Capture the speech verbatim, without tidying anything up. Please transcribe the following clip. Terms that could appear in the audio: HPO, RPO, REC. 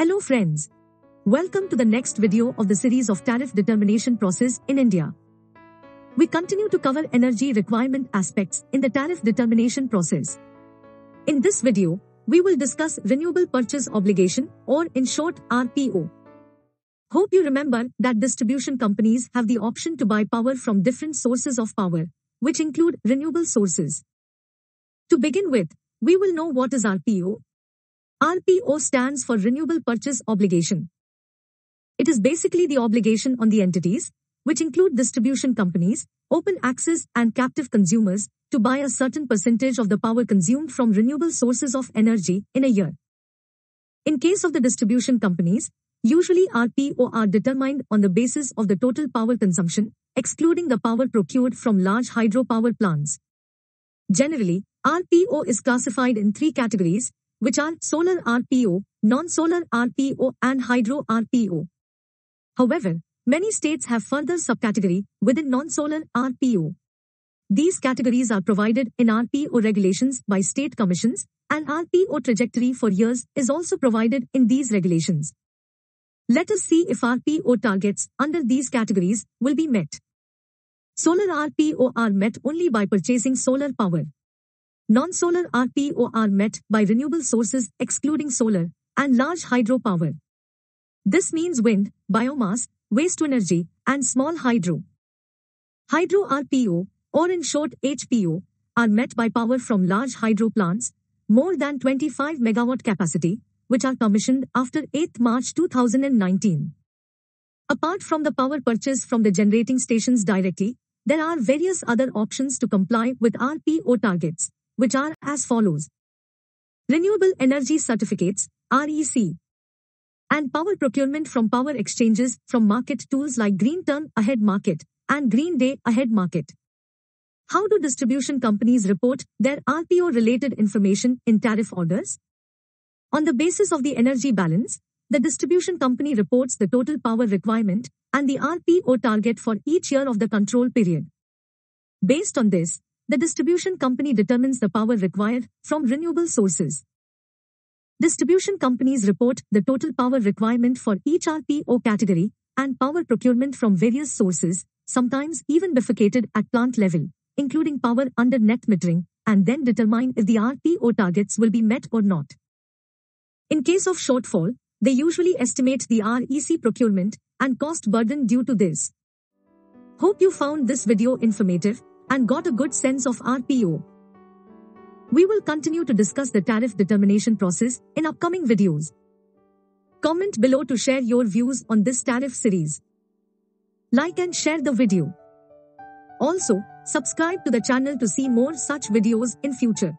Hello friends. Welcome to the next video of the series of tariff determination process in India. We continue to cover energy requirement aspects in the tariff determination process. In this video, we will discuss renewable purchase obligation, or in short R P O. Hope you remember that distribution companies have the option to buy power from different sources of power, which include renewable sources. To begin with, we will know what is R P O. R P O stands for Renewable Purchase Obligation. It is basically the obligation on the entities, which include distribution companies, open access and captive consumers, to buy a certain percentage of the power consumed from renewable sources of energy in a year. In case of the distribution companies, usually R P O are determined on the basis of the total power consumption, excluding the power procured from large hydropower plants. Generally, R P O is classified in three categories, which are solar R P O, non-solar R P O and hydro R P O. However, many states have further subcategory within non-solar R P O. These categories are provided in R P O regulations by state commissions, and R P O trajectory for years is also provided in these regulations. Let us see if R P O targets under these categories will be met. Solar R P O are met only by purchasing solar power. Non-solar R P O are met by renewable sources excluding solar and large hydropower. This means wind, biomass, waste-to-energy and small hydro. Hydro R P O, or in short H P O, are met by power from large hydro plants more than twenty-five megawatt capacity, which are commissioned after eighth March two thousand nineteen. Apart from the power purchase from the generating stations directly, there are various other options to comply with R P O targets, which are as follows: Renewable Energy Certificates, R E C, and power procurement from power exchanges from market tools like Green Turn Ahead Market and Green Day Ahead Market. How do distribution companies report their R P O-related information in tariff orders? On the basis of the energy balance, the distribution company reports the total power requirement and the R P O target for each year of the control period. Based on this, the distribution company determines the power required from renewable sources. Distribution companies report the total power requirement for each R P O category and power procurement from various sources, sometimes even bifurcated at plant level, including power under net metering, and then determine if the R P O targets will be met or not. In case of shortfall, they usually estimate the R E C procurement and cost burden due to this. Hope you found this video informative and got a good sense of R P O. We will continue to discuss the tariff determination process in upcoming videos. Comment below to share your views on this tariff series. Like and share the video. Also, subscribe to the channel to see more such videos in future.